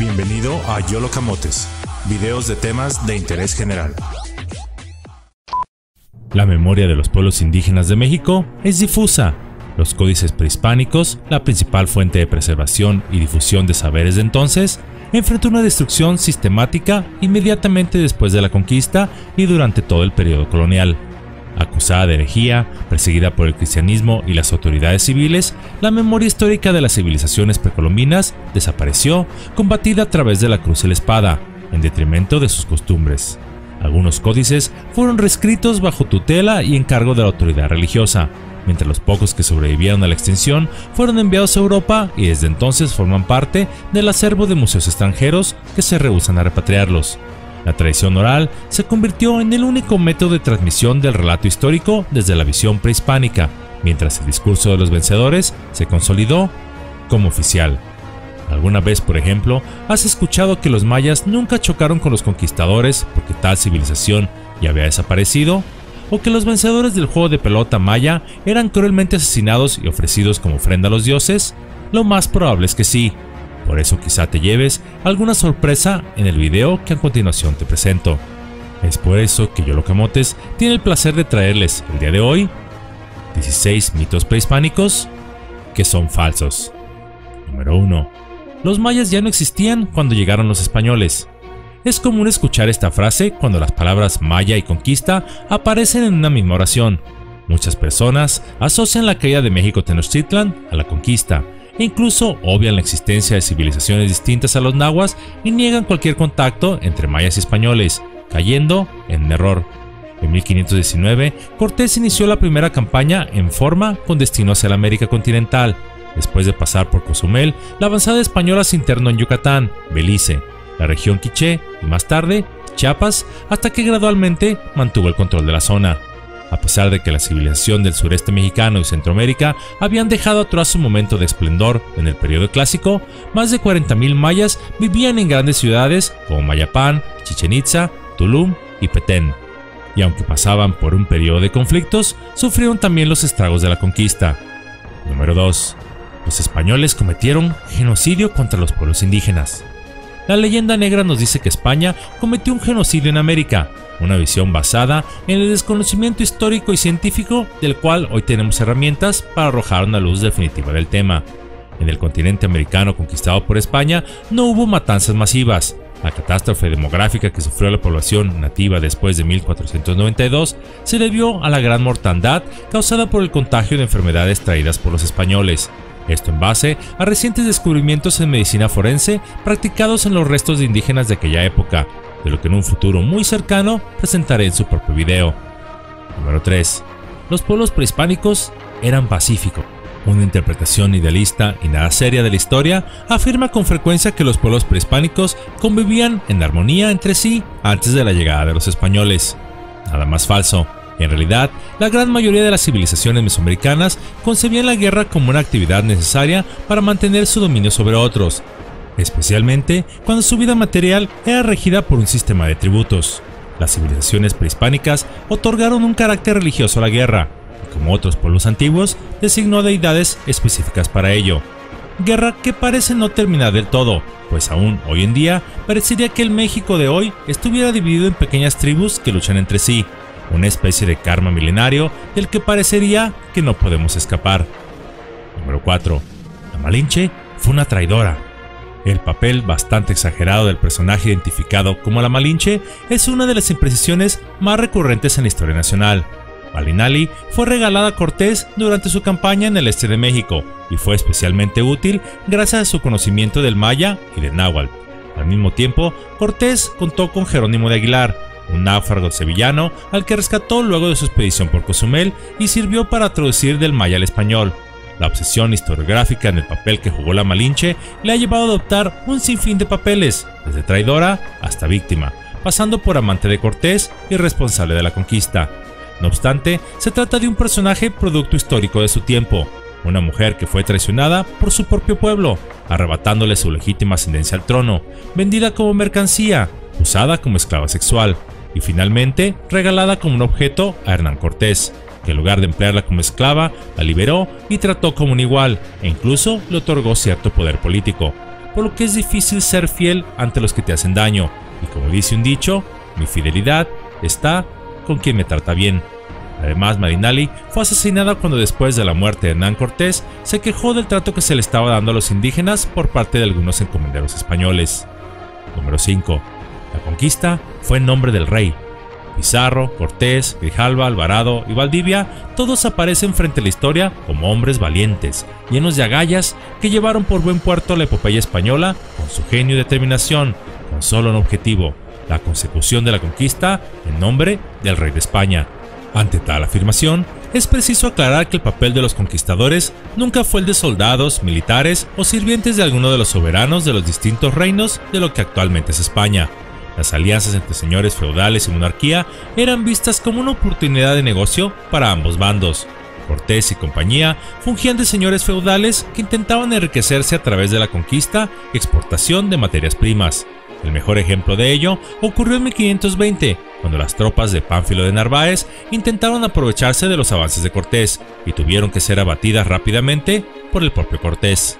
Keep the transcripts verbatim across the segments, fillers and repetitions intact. Bienvenido a Yolo Camotes, videos de temas de interés general. La memoria de los pueblos indígenas de México es difusa. Los códices prehispánicos, la principal fuente de preservación y difusión de saberes de entonces, enfrentó una destrucción sistemática inmediatamente después de la conquista y durante todo el periodo colonial. Acusada de herejía, perseguida por el cristianismo y las autoridades civiles, la memoria histórica de las civilizaciones precolombinas desapareció, combatida a través de la cruz y la espada, en detrimento de sus costumbres. Algunos códices fueron reescritos bajo tutela y encargo de la autoridad religiosa, mientras los pocos que sobrevivieron a la extinción fueron enviados a Europa y desde entonces forman parte del acervo de museos extranjeros que se rehúsan a repatriarlos. La tradición oral se convirtió en el único método de transmisión del relato histórico desde la visión prehispánica, mientras el discurso de los vencedores se consolidó como oficial. ¿Alguna vez, por ejemplo, has escuchado que los mayas nunca chocaron con los conquistadores porque tal civilización ya había desaparecido? ¿O que los vencedores del juego de pelota maya eran cruelmente asesinados y ofrecidos como ofrenda a los dioses? Lo más probable es que sí. Por eso quizá te lleves alguna sorpresa en el video que a continuación te presento. Es por eso que Yolo Camotes tiene el placer de traerles el día de hoy dieciséis mitos prehispánicos que son falsos. Número uno. Los mayas ya no existían cuando llegaron los españoles. Es común escuchar esta frase cuando las palabras maya y conquista aparecen en una misma oración. Muchas personas asocian la caída de México-Tenochtitlan a la conquista, e incluso obvian la existencia de civilizaciones distintas a los nahuas y niegan cualquier contacto entre mayas y españoles, cayendo en un error. En mil quinientos diecinueve, Cortés inició la primera campaña en forma con destino hacia la América continental. Después de pasar por Cozumel, la avanzada española se internó en Yucatán, Belice, la región quiché y más tarde Chiapas, hasta que gradualmente mantuvo el control de la zona. A pesar de que la civilización del sureste mexicano y Centroamérica habían dejado atrás su momento de esplendor en el periodo clásico, más de cuarenta mil mayas vivían en grandes ciudades como Mayapán, Chichén Itzá, Tulum y Petén. Y aunque pasaban por un periodo de conflictos, sufrieron también los estragos de la conquista. Número dos. Los españoles cometieron genocidio contra los pueblos indígenas. La leyenda negra nos dice que España cometió un genocidio en América, una visión basada en el desconocimiento histórico y científico del cual hoy tenemos herramientas para arrojar una luz definitiva del tema. En el continente americano conquistado por España no hubo matanzas masivas. La catástrofe demográfica que sufrió la población nativa después de mil cuatrocientos noventa y dos se debió a la gran mortandad causada por el contagio de enfermedades traídas por los españoles. Esto en base a recientes descubrimientos en medicina forense practicados en los restos de indígenas de aquella época, de lo que en un futuro muy cercano presentaré en su propio video. Número tres. Los pueblos prehispánicos eran pacíficos. Una interpretación idealista y nada seria de la historia afirma con frecuencia que los pueblos prehispánicos convivían en armonía entre sí antes de la llegada de los españoles. Nada más falso. En realidad, la gran mayoría de las civilizaciones mesoamericanas concebían la guerra como una actividad necesaria para mantener su dominio sobre otros, especialmente cuando su vida material era regida por un sistema de tributos. Las civilizaciones prehispánicas otorgaron un carácter religioso a la guerra, y como otros pueblos antiguos, designó deidades específicas para ello. Guerra que parece no terminar del todo, pues aún hoy en día parecería que el México de hoy estuviera dividido en pequeñas tribus que luchan entre sí, una especie de karma milenario del que parecería que no podemos escapar. Número cuatro. La Malinche fue una traidora. El papel bastante exagerado del personaje identificado como la Malinche es una de las imprecisiones más recurrentes en la historia nacional. Malinalli fue regalada a Cortés durante su campaña en el este de México y fue especialmente útil gracias a su conocimiento del maya y del náhuatl. Al mismo tiempo, Cortés contó con Jerónimo de Aguilar, un náufrago sevillano al que rescató luego de su expedición por Cozumel y sirvió para traducir del maya al español. La obsesión historiográfica en el papel que jugó la Malinche le ha llevado a adoptar un sinfín de papeles, desde traidora hasta víctima, pasando por amante de Cortés y responsable de la conquista. No obstante, se trata de un personaje producto histórico de su tiempo, una mujer que fue traicionada por su propio pueblo, arrebatándole su legítima ascendencia al trono, vendida como mercancía, usada como esclava sexual, y finalmente regalada como un objeto a Hernán Cortés, que en lugar de emplearla como esclava, la liberó y trató como un igual, e incluso le otorgó cierto poder político. por lo que es difícil ser fiel ante los que te hacen daño, y como dice un dicho, mi fidelidad está con quien me trata bien. Además, Malinalli fue asesinada cuando, después de la muerte de Hernán Cortés, se quejó del trato que se le estaba dando a los indígenas por parte de algunos encomenderos españoles. Número cinco. La conquista fue en nombre del rey. Pizarro, Cortés, Grijalba, Alvarado y Valdivia, todos aparecen frente a la historia como hombres valientes, llenos de agallas, que llevaron por buen puerto la epopeya española con su genio y determinación, con solo un objetivo: la consecución de la conquista en nombre del rey de España. Ante tal afirmación, es preciso aclarar que el papel de los conquistadores nunca fue el de soldados, militares o sirvientes de alguno de los soberanos de los distintos reinos de lo que actualmente es España. Las alianzas entre señores feudales y monarquía eran vistas como una oportunidad de negocio para ambos bandos. Cortés y compañía fungían de señores feudales que intentaban enriquecerse a través de la conquista y exportación de materias primas. El mejor ejemplo de ello ocurrió en mil quinientos veinte, cuando las tropas de Pánfilo de Narváez intentaron aprovecharse de los avances de Cortés y tuvieron que ser abatidas rápidamente por el propio Cortés.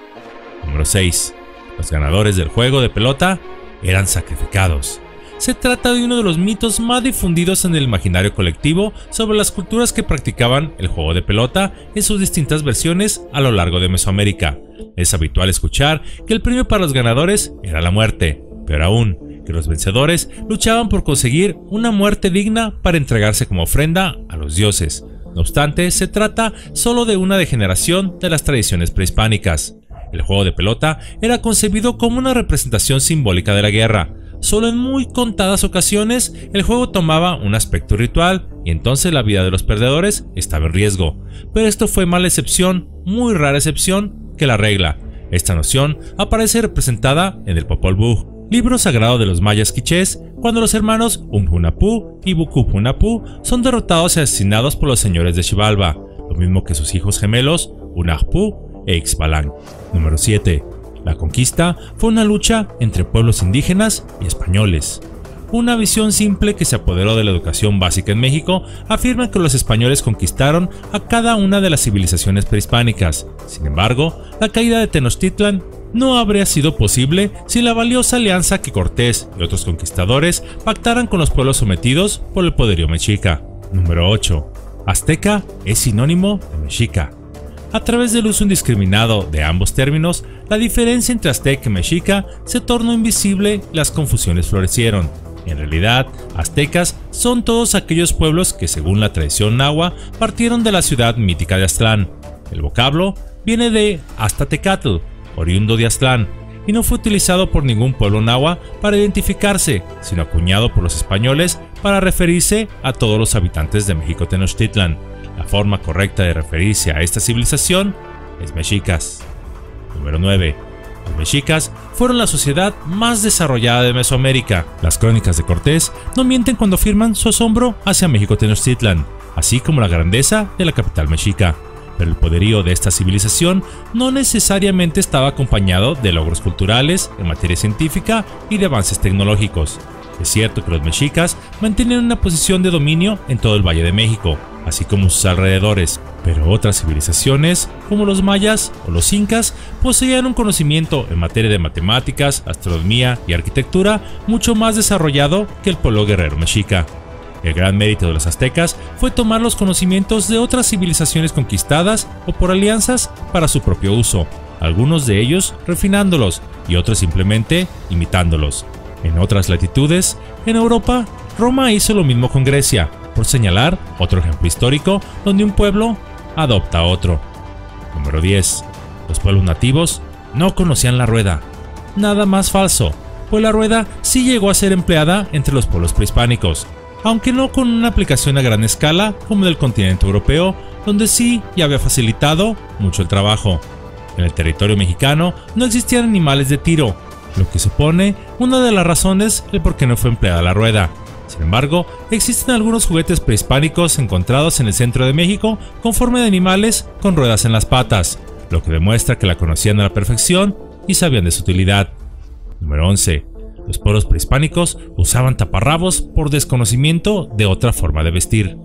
Número seis. Los ganadores del juego de pelota eran sacrificados. Se trata de uno de los mitos más difundidos en el imaginario colectivo sobre las culturas que practicaban el juego de pelota en sus distintas versiones a lo largo de Mesoamérica. Es habitual escuchar que el premio para los ganadores era la muerte, pero aún, que los vencedores luchaban por conseguir una muerte digna para entregarse como ofrenda a los dioses. No obstante, se trata solo de una degeneración de las tradiciones prehispánicas. El juego de pelota era concebido como una representación simbólica de la guerra. Solo en muy contadas ocasiones el juego tomaba un aspecto ritual y entonces la vida de los perdedores estaba en riesgo. Pero esto fue más la excepción, muy rara excepción, que la regla. Esta noción aparece representada en el Popol Vuh, libro sagrado de los mayas quichés, cuando los hermanos Hunhunapú y Bukupunapu son derrotados y asesinados por los señores de Xibalbá, lo mismo que sus hijos gemelos Hunahpú e Ixbalanqué. Número siete. La conquista fue una lucha entre pueblos indígenas y españoles. Una visión simple que se apoderó de la educación básica en México afirma que los españoles conquistaron a cada una de las civilizaciones prehispánicas. Sin embargo, la caída de Tenochtitlán no habría sido posible sin la valiosa alianza que Cortés y otros conquistadores pactaran con los pueblos sometidos por el poderío mexica. Número ocho. Azteca es sinónimo de mexica. A través del uso indiscriminado de ambos términos, la diferencia entre azteca y mexica se tornó invisible y las confusiones florecieron. En realidad, aztecas son todos aquellos pueblos que, según la tradición nahua, partieron de la ciudad mítica de Aztlán. El vocablo viene de Aztatecatl, oriundo de Aztlán, y no fue utilizado por ningún pueblo nahua para identificarse, sino acuñado por los españoles para referirse a todos los habitantes de México-Tenochtitlan. La forma correcta de referirse a esta civilización es mexicas. Número nueve. Los mexicas fueron la sociedad más desarrollada de Mesoamérica. Las crónicas de Cortés no mienten cuando afirman su asombro hacia México-Tenochtitlan, así como la grandeza de la capital mexica. Pero el poderío de esta civilización no necesariamente estaba acompañado de logros culturales en materia científica y de avances tecnológicos. Es cierto que los mexicas mantenían una posición de dominio en todo el Valle de México, así como sus alrededores, pero otras civilizaciones, como los mayas o los incas, poseían un conocimiento en materia de matemáticas, astronomía y arquitectura mucho más desarrollado que el pueblo guerrero mexica. El gran mérito de los aztecas fue tomar los conocimientos de otras civilizaciones conquistadas o por alianzas para su propio uso, algunos de ellos refinándolos y otros simplemente imitándolos. En otras latitudes, en Europa, Roma hizo lo mismo con Grecia, por señalar otro ejemplo histórico donde un pueblo adopta a otro. Número diez. Los pueblos nativos no conocían la rueda. Nada más falso, pues la rueda sí llegó a ser empleada entre los pueblos prehispánicos, aunque no con una aplicación a gran escala como del continente europeo, donde sí ya había facilitado mucho el trabajo. En el territorio mexicano no existían animales de tiro, lo que supone una de las razones del por qué no fue empleada la rueda. Sin embargo, existen algunos juguetes prehispánicos encontrados en el centro de México con forma de animales con ruedas en las patas, lo que demuestra que la conocían a la perfección y sabían de su utilidad. Número once. Los pueblos prehispánicos usaban taparrabos por desconocimiento de otra forma de vestir.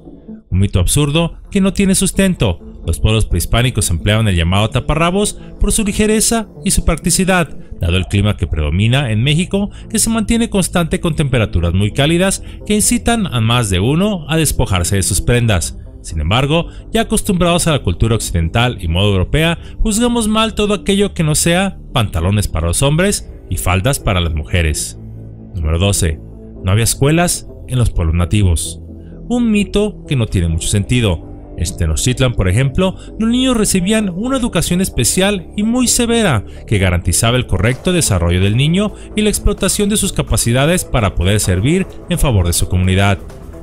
Un mito absurdo que no tiene sustento, Los pueblos prehispánicos empleaban el llamado taparrabos por su ligereza y su practicidad, dado el clima que predomina en México, que se mantiene constante con temperaturas muy cálidas que incitan a más de uno a despojarse de sus prendas. Sin embargo, ya acostumbrados a la cultura occidental y moda europea, juzgamos mal todo aquello que no sea pantalones para los hombres y faldas para las mujeres. Número doce. No había escuelas en los pueblos nativos. Un mito que no tiene mucho sentido. En Tenochtitlán, por ejemplo, los niños recibían una educación especial y muy severa que garantizaba el correcto desarrollo del niño y la explotación de sus capacidades para poder servir en favor de su comunidad.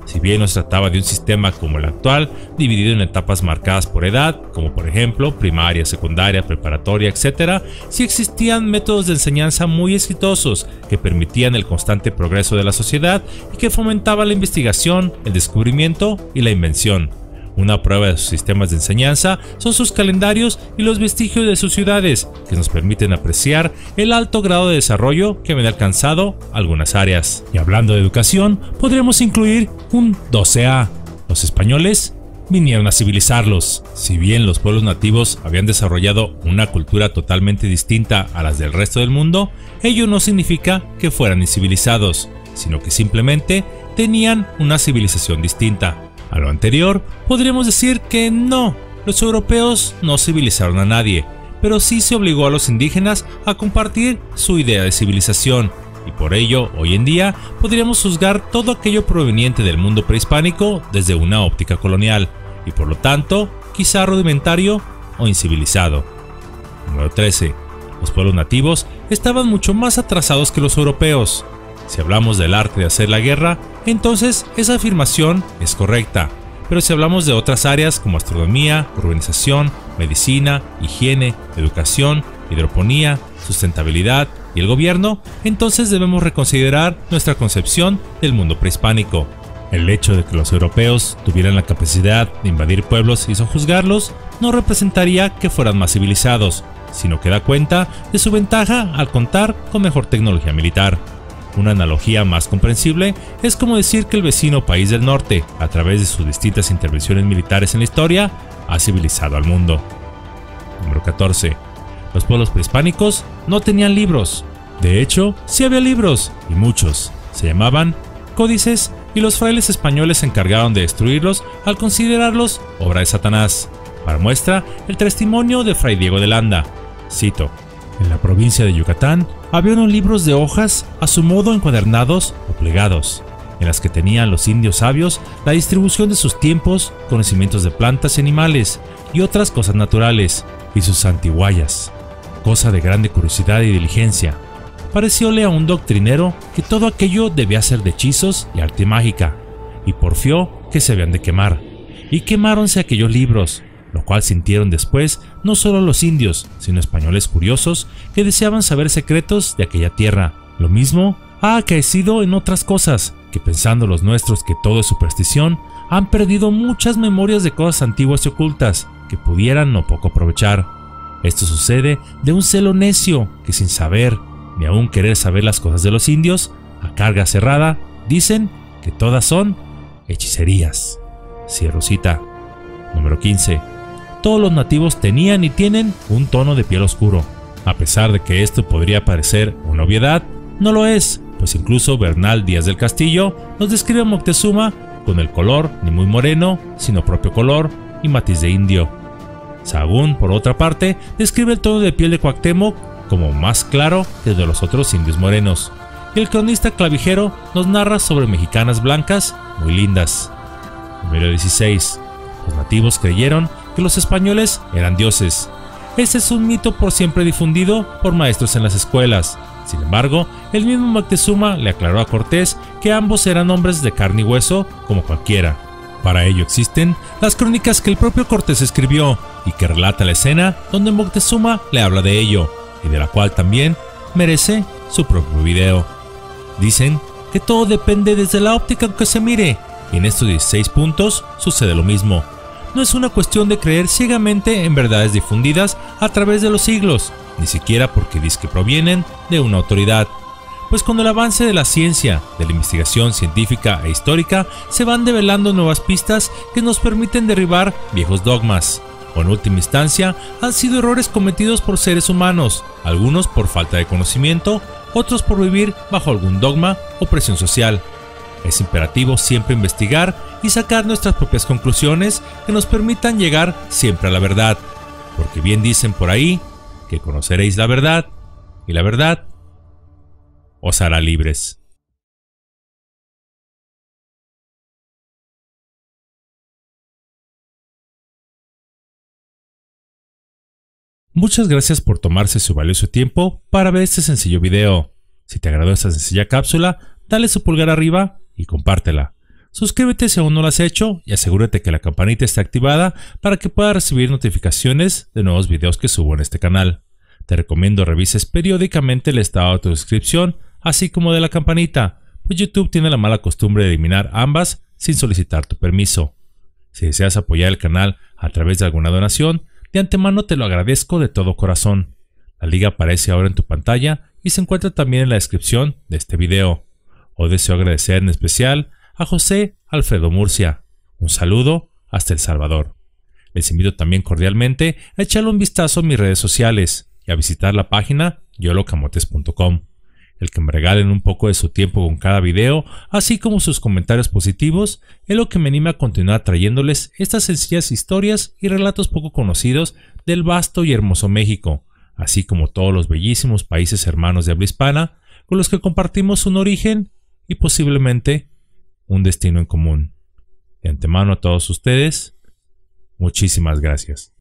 Si bien no se trataba de un sistema como el actual, dividido en etapas marcadas por edad, como por ejemplo primaria, secundaria, preparatoria, etcétera, sí existían métodos de enseñanza muy exitosos que permitían el constante progreso de la sociedad y que fomentaban la investigación, el descubrimiento y la invención. Una prueba de sus sistemas de enseñanza son sus calendarios y los vestigios de sus ciudades, que nos permiten apreciar el alto grado de desarrollo que habían alcanzado algunas áreas. Y hablando de educación, podremos incluir un doce A. Los españoles vinieron a civilizarlos. Si bien los pueblos nativos habían desarrollado una cultura totalmente distinta a las del resto del mundo, ello no significa que fueran incivilizados, sino que simplemente tenían una civilización distinta. A lo anterior, podríamos decir que no, los europeos no civilizaron a nadie, pero sí se obligó a los indígenas a compartir su idea de civilización, y por ello, hoy en día, podríamos juzgar todo aquello proveniente del mundo prehispánico desde una óptica colonial, y por lo tanto, quizá rudimentario o incivilizado. Número trece. Los pueblos nativos estaban mucho más atrasados que los europeos. Si hablamos del arte de hacer la guerra, entonces esa afirmación es correcta, pero si hablamos de otras áreas como astronomía, urbanización, medicina, higiene, educación, hidroponía, sustentabilidad y el gobierno, entonces debemos reconsiderar nuestra concepción del mundo prehispánico. El hecho de que los europeos tuvieran la capacidad de invadir pueblos y sojuzgarlos no representaría que fueran más civilizados, sino que da cuenta de su ventaja al contar con mejor tecnología militar. Una analogía más comprensible es como decir que el vecino país del norte, a través de sus distintas intervenciones militares en la historia, ha civilizado al mundo. Número catorce. Los pueblos prehispánicos no tenían libros. De hecho, sí había libros, y muchos. Se llamaban códices, y los frailes españoles se encargaron de destruirlos al considerarlos obra de Satanás. Para muestra, el testimonio de Fray Diego de Landa. Cito: en la provincia de Yucatán había unos libros de hojas a su modo encuadernados o plegados, en las que tenían los indios sabios la distribución de sus tiempos, conocimientos de plantas y animales, y otras cosas naturales, y sus antiguallas, cosa de grande curiosidad y diligencia. Parecióle a un doctrinero que todo aquello debía ser de hechizos y arte mágica, y porfió que se habían de quemar, y quemáronse aquellos libros, lo cual sintieron después no solo los indios, sino españoles curiosos que deseaban saber secretos de aquella tierra. Lo mismo ha acaecido en otras cosas, que pensando los nuestros que todo es superstición, han perdido muchas memorias de cosas antiguas y ocultas, que pudieran no poco aprovechar. Esto sucede de un celo necio, que sin saber, ni aún querer saber las cosas de los indios, a carga cerrada, dicen que todas son hechicerías. Cierro cita. Número quince. Todos los nativos tenían y tienen un tono de piel oscuro. A pesar de que esto podría parecer una obviedad, no lo es, pues incluso Bernal Díaz del Castillo nos describe a Moctezuma con el color ni muy moreno, sino propio color y matiz de indio. Sahagún, por otra parte, describe el tono de piel de Cuauhtémoc como más claro que el de los otros indios morenos. Y el cronista Clavijero nos narra sobre mexicanas blancas muy lindas. Número dieciséis. Los nativos creyeron que los españoles eran dioses. Este es un mito por siempre difundido por maestros en las escuelas. Sin embargo, el mismo Moctezuma le aclaró a Cortés que ambos eran hombres de carne y hueso como cualquiera. Para ello existen las crónicas que el propio Cortés escribió y que relata la escena donde Moctezuma le habla de ello, y de la cual también merece su propio video. Dicen que todo depende desde la óptica que se mire, y en estos dieciséis puntos sucede lo mismo. No es una cuestión de creer ciegamente en verdades difundidas a través de los siglos, ni siquiera porque dizque provienen de una autoridad, pues con el avance de la ciencia, de la investigación científica e histórica, se van develando nuevas pistas que nos permiten derribar viejos dogmas. o en última instancia han sido errores cometidos por seres humanos, algunos por falta de conocimiento, otros por vivir bajo algún dogma o presión social. Es imperativo siempre investigar y sacar nuestras propias conclusiones que nos permitan llegar siempre a la verdad, porque bien dicen por ahí que conoceréis la verdad y la verdad os hará libres. Muchas gracias por tomarse su valioso tiempo para ver este sencillo video. Si te agradó esta sencilla cápsula, dale su pulgar arriba y compártela. Suscríbete si aún no lo has hecho y asegúrate que la campanita esté activada para que puedas recibir notificaciones de nuevos videos que subo en este canal. Te recomiendo revises periódicamente el estado de tu suscripción, así como de la campanita, pues YouTube tiene la mala costumbre de eliminar ambas sin solicitar tu permiso. Si deseas apoyar el canal a través de alguna donación, de antemano te lo agradezco de todo corazón. La liga aparece ahora en tu pantalla y se encuentra también en la descripción de este video. Hoy deseo agradecer en especial a José Alfredo Murcia. Un saludo hasta El Salvador. Les invito también cordialmente a echarle un vistazo a mis redes sociales y a visitar la página yolo camotes punto com. El que me regalen un poco de su tiempo con cada video, así como sus comentarios positivos, es lo que me anima a continuar trayéndoles estas sencillas historias y relatos poco conocidos del vasto y hermoso México, así como todos los bellísimos países hermanos de habla hispana con los que compartimos un origen y posiblemente un destino en común. De antemano a todos ustedes, muchísimas gracias.